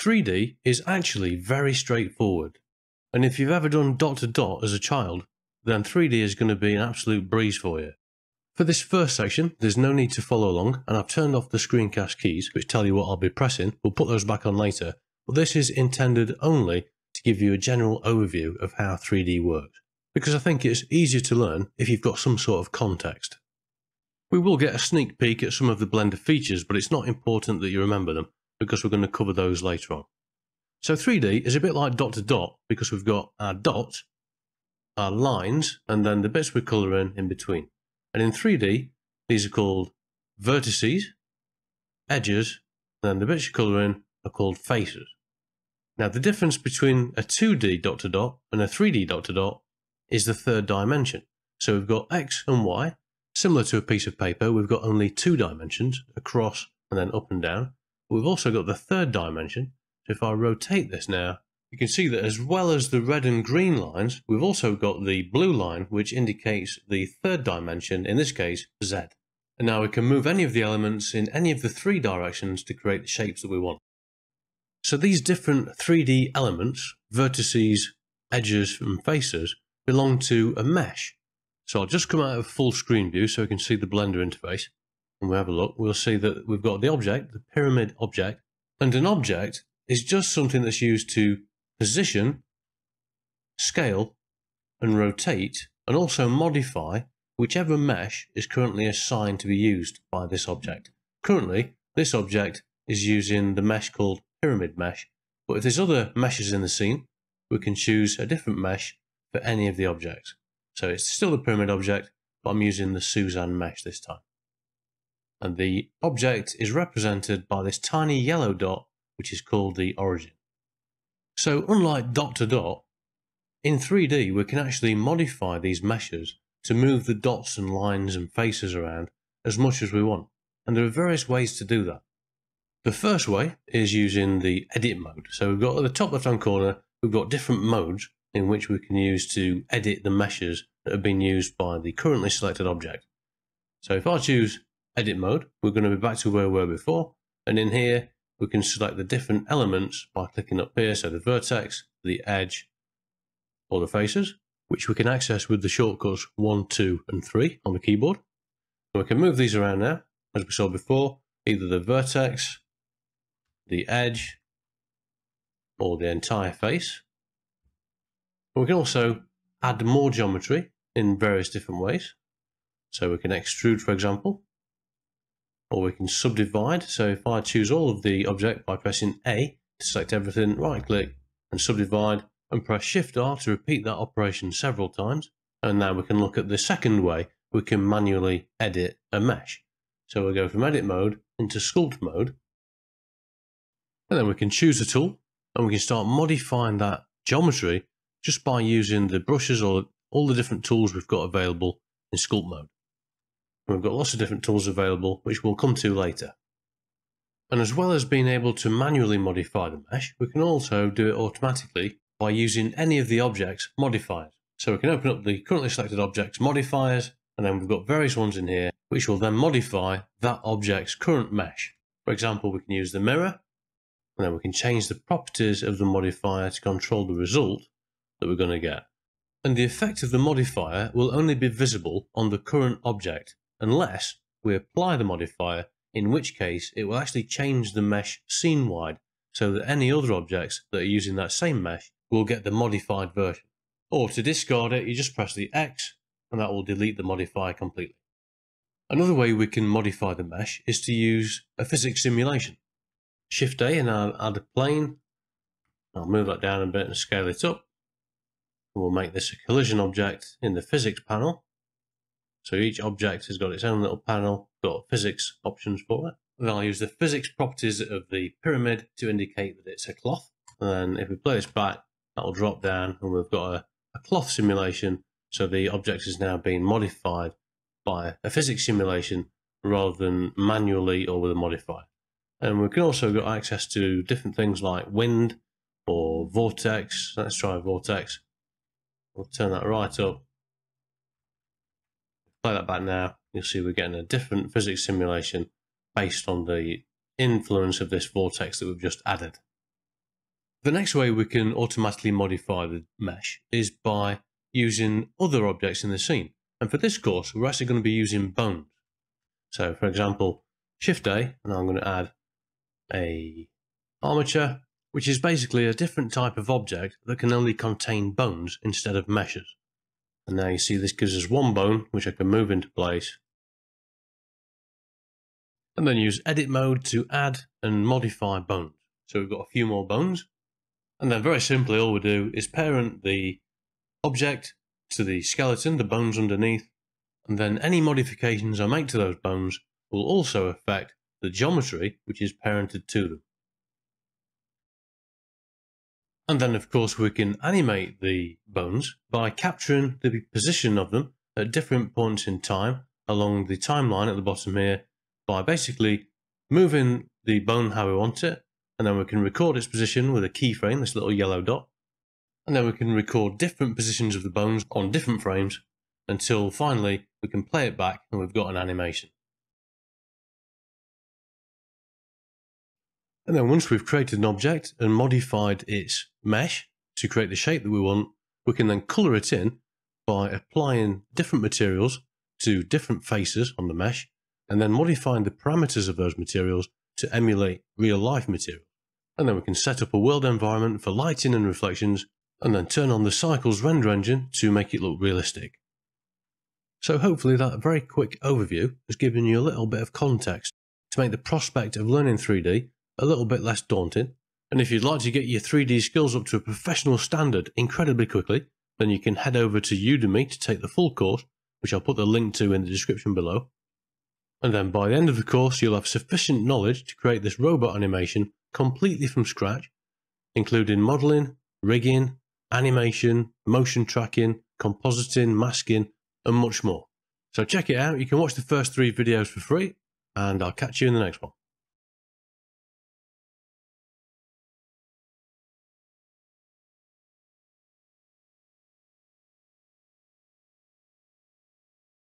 3D is actually very straightforward. And if you've ever done dot to dot as a child, then 3D is going to be an absolute breeze for you. For this first section, there's no need to follow along, and I've turned off the screencast keys, which tell you what I'll be pressing. We'll put those back on later, but this is intended only to give you a general overview of how 3D works, because I think it's easier to learn if you've got some sort of context. We will get a sneak peek at some of the Blender features, but it's not important that you remember them, because we're going to cover those later on. So 3D is a bit like dot to dot, because we've got our dot, our lines, and then the bits we colour in between. And in 3D, these are called vertices, edges, and then the bits you colour in are called faces. Now the difference between a 2D dot to dot and a 3D dot to dot is the third dimension. So we've got X and Y, similar to a piece of paper. We've got only two dimensions, across and then up and down. But we've also got the third dimension. So if I rotate this now, you can see that as well as the red and green lines, we've also got the blue line, which indicates the third dimension, in this case, Z. And now we can move any of the elements in any of the three directions to create the shapes that we want. So these different 3D elements, vertices, edges, and faces, belong to a mesh. So I'll just come out of full screen view so we can see the Blender interface. When we have a look, we'll see that we've got the object, the pyramid object, and an object is just something that's used to position, scale, and rotate, and also modify whichever mesh is currently assigned to be used by this object. Currently, this object is using the mesh called pyramid mesh, but if there's other meshes in the scene, we can choose a different mesh for any of the objects. So it's still the pyramid object, but I'm using the Suzanne mesh this time. And the object is represented by this tiny yellow dot, which is called the origin. So unlike dot to dot, in 3D we can actually modify these meshes to move the dots and lines and faces around as much as we want. And there are various ways to do that. The first way is using the edit mode. So we've got at the top left hand corner, we've got different modes in which we can use to edit the meshes that have been used by the currently selected object. So if I choose edit mode, we're going to be back to where we were before, and in here we can select the different elements by clicking up here, so the vertex, the edge, or the faces, which we can access with the shortcuts 1, 2, and 3 on the keyboard. And we can move these around now, as we saw before, either the vertex, the edge, or the entire face. We can also add more geometry in various different ways. So we can extrude, for example, or we can subdivide. So if I choose all of the object by pressing A to select everything, right click and subdivide, and press Shift R to repeat that operation several times. And now we can look at the second way we can manually edit a mesh. So we'll go from edit mode into sculpt mode, and then we can choose a tool and we can start modifying that geometry just by using the brushes or all the different tools we've got available in sculpt mode. And we've got lots of different tools available, which we'll come to later. And as well as being able to manually modify the mesh, we can also do it automatically by using any of the object's modifiers. So we can open up the currently selected object's modifiers, and then we've got various ones in here, which will then modify that object's current mesh. For example, we can use the mirror, and then we can change the properties of the modifier to control the result that we're going to get. And the effect of the modifier will only be visible on the current object unless we apply the modifier, in which case it will actually change the mesh scene wide so that any other objects that are using that same mesh will get the modified version. Or to discard it, you just press the X and that will delete the modifier completely. Another way we can modify the mesh is to use a physics simulation. Shift A and I'll add a plane. I'll move that down a bit and scale it up. We'll make this a collision object in the physics panel. So each object has got its own little panel, got physics options for it. And I'll use the physics properties of the pyramid to indicate that it's a cloth. And then if we play this back, that'll drop down and we've got a cloth simulation. So the object is now being modified by a physics simulation rather than manually or with a modifier. And we can also get access to different things like wind or vortex. Let's try a vortex. We'll turn that right up. Play that back now. You'll see we're getting a different physics simulation based on the influence of this vortex that we've just added. The next way we can automatically modify the mesh is by using other objects in the scene. And for this course, we're actually going to be using bones. So for example, Shift A, and I'm going to add a armature, which is basically a different type of object that can only contain bones instead of meshes. And now you see this gives us one bone, which I can move into place. And then use edit mode to add and modify bones. So we've got a few more bones. And then very simply, all we do is parent the object to the skeleton, the bones underneath, and then any modifications I make to those bones will also affect the geometry which is parented to them. And then of course we can animate the bones by capturing the position of them at different points in time along the timeline at the bottom here by basically moving the bone how we want it, and then we can record its position with a keyframe, this little yellow dot, and then we can record different positions of the bones on different frames until finally we can play it back and we've got an animation. And then once we've created an object and modified its mesh to create the shape that we want, we can then colour it in by applying different materials to different faces on the mesh and then modifying the parameters of those materials to emulate real life material. And then we can set up a world environment for lighting and reflections and then turn on the Cycles render engine to make it look realistic. So hopefully that very quick overview has given you a little bit of context to make the prospect of learning 3D a little bit less daunting, and if you'd like to get your 3D skills up to a professional standard incredibly quickly, then you can head over to Udemy to take the full course, which I'll put the link to in the description below. And then by the end of the course you'll have sufficient knowledge to create this robot animation completely from scratch, including modelling, rigging, animation, motion tracking, compositing, masking, and much more. So check it out, you can watch the first 3 videos for free, and I'll catch you in the next one.